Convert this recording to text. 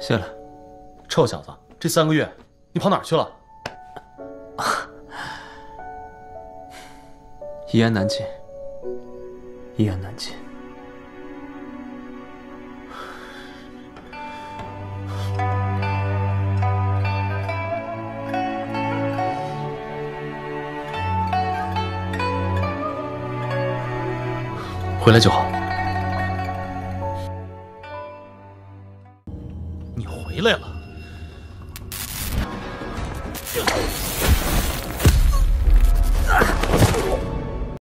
谢了。臭小子，这3个月你跑哪儿去了？一言难尽，一言难尽。 回来就好。你回来了。